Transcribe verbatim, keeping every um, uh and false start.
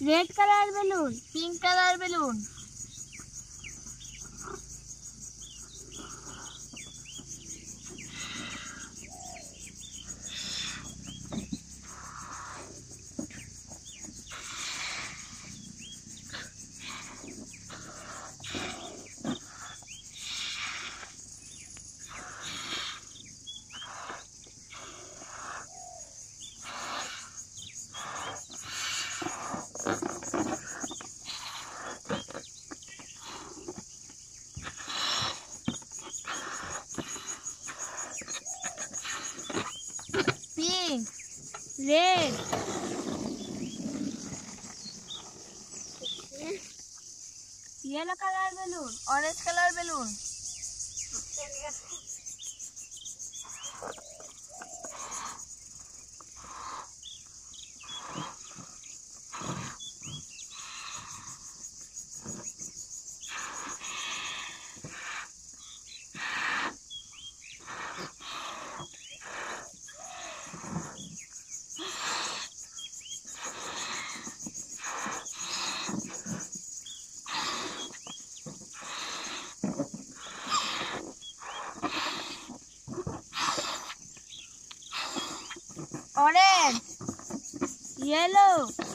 Red color balloon, pink color balloon. Pink, red, yellow color balloon, orange color balloon. Orange, yellow.